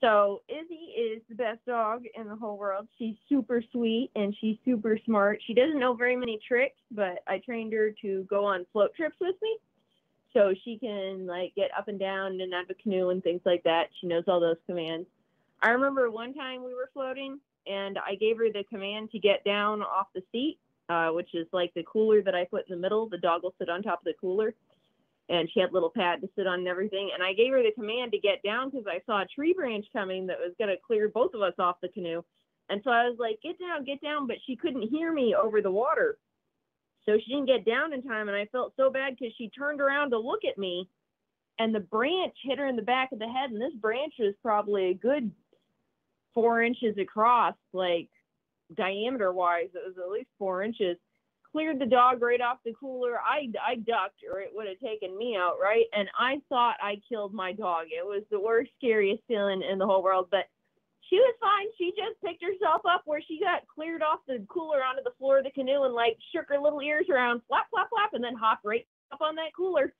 So Izzy is the best dog in the whole world. She's super sweet and she's super smart. She doesn't know very many tricks, but I trained her to go on float trips with me. So she can like get up and down and out of a canoe and things like that. She knows all those commands. I remember one time we were floating and I gave her the command to get down off the seat, which is like the cooler that I put in the middle. The dog will sit on top of the cooler. And she had a little pad to sit on and everything. And I gave her the command to get down because I saw a tree branch coming that was going to clear both of us off the canoe. And so I was like, get down, get down. But she couldn't hear me over the water. So she didn't get down in time. And I felt so bad because she turned around to look at me. And the branch hit her in the back of the head. And this branch was probably a good 4 inches across, like diameter-wise. It was at least 4 inches. Cleared the dog right off the cooler. I ducked or it would have taken me out, right? And I thought I killed my dog. It was the worst, scariest feeling in the whole world, but she was fine. She just picked herself up where she got cleared off the cooler onto the floor of the canoe and like shook her little ears around, flap, flap, flap, and then hopped right up on that cooler